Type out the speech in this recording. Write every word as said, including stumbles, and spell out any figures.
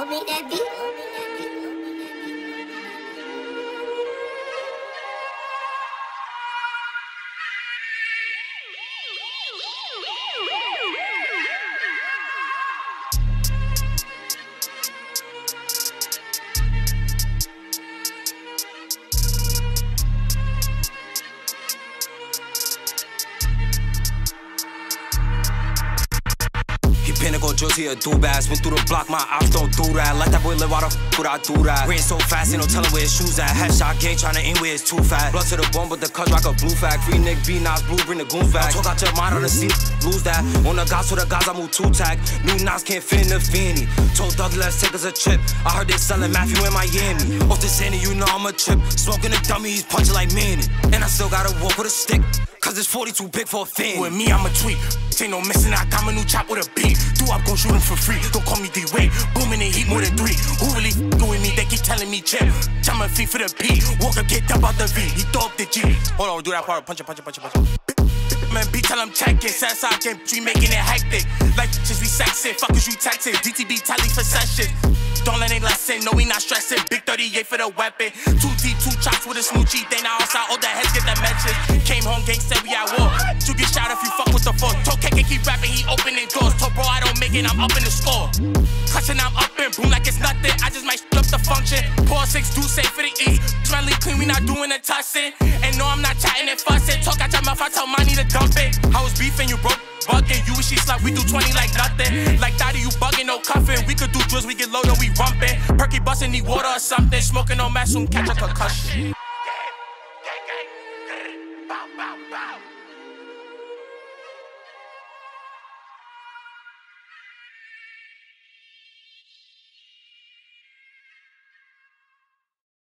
owe me that beat. Pinnacle drills, he a do-bass. Went through the block, my ops don't do that. Let that boy live, why the f*** would I do that? Ran so fast, ain't no telling where his shoes at. Headshot game, tryna aim where it's too fat. Blood to the bone, but the cuz rock a blue fact. Free Nick B, Nas Blue, bring the goon fact. Talk out your mind, I done seen lose that. On the guys, so the guys, I move two-tack. New Nas can't fit in the Fanny. Told Dougie, let's take us a trip. I heard they selling Matthew in Miami. Off the Xanny, you know I'm a trip. Smoking a dummy, he's punching like Manny. And I still gotta walk with a stick, cuz it's forty too big for a fan. With me, I'm a tweet. Ain't no missing, I got my new chop with a beat. Do up, gon' shoot him for free. Don't call me D-Way. Booming and heat more than three. Who really f***ing with me? They keep telling me chip. Jump my feet for the P. Walk up, get up out the V. He throw up the G. Hold on, do that part. Punch it, punch it, punch it, punch it. Man, B, tell him check it. Sass out, game, we making it hectic. Like bitches, we sex it. Fuckers, we tax it. D T B tally for session. Don't let it lessen. No, we not stressing. Big thirty-eight for the weapon. Two deep, two chops with a smoochie. Then I outside, all the heads get the message. Came home, gang said we at war. You get shot if you fuck with the fuck. Told K K keep rapping, he opening doors. Told bro I don't make it, I'm up in the score. Clutching, I'm up in boom like it's nothing. I just might up the function. Pour six, do safe for the E. Friendly clean, we not doing the tussin'. And no, I'm not chatting and fussing. Talk out your mouth, I tell money to dump it. I was beefing, you broke, bugging. You wish she slept, we do twenty like nothing. Like daddy, you bugging, no cuffing. We could do drills, we get low, then we rumpin'. Perky bustin', need water or something. Smoking on mass, soon catch a concussion.